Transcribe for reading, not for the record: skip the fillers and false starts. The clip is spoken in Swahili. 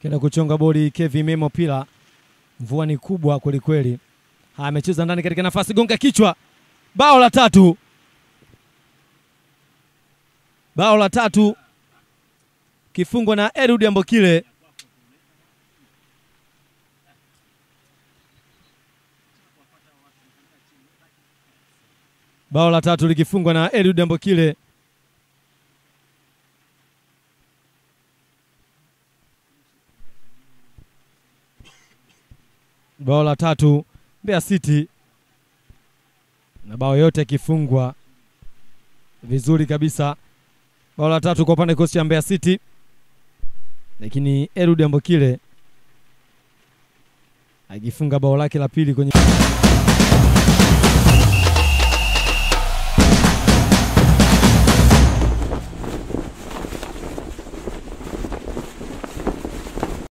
Kenda kuchonga boli Kevin Memo Pila. Mvua ni kubwa kweli kweli. Amecheza ndani katika nafasi, gonga kichwa. Bao la tatu. Kifungo na Eludi Mbokile. Bao la tatu likifungwa na Eludi Mbokile. Bao la tatu Mbeya City. Na bao yote kifungwa vizuri kabisa. Bao la tatu kwa upande kosi ya Mbeya City. Lakini Eludi Mbokile akifunga bao lake la pili kwenye